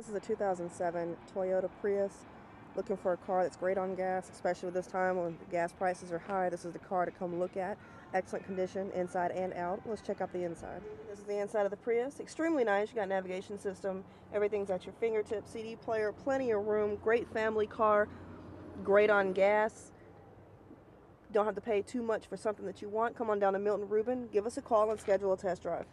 This is a 2007 Toyota Prius. Looking for a car that's great on gas, especially at this time when gas prices are high. This is the car to come look at. Excellent condition, inside and out. Let's check out the inside. This is the inside of the Prius. Extremely nice. You got a navigation system. Everything's at your fingertips. CD player, plenty of room. Great family car. Great on gas. Don't have to pay too much for something that you want. Come on down to Milton Ruben. Give us a call and schedule a test drive.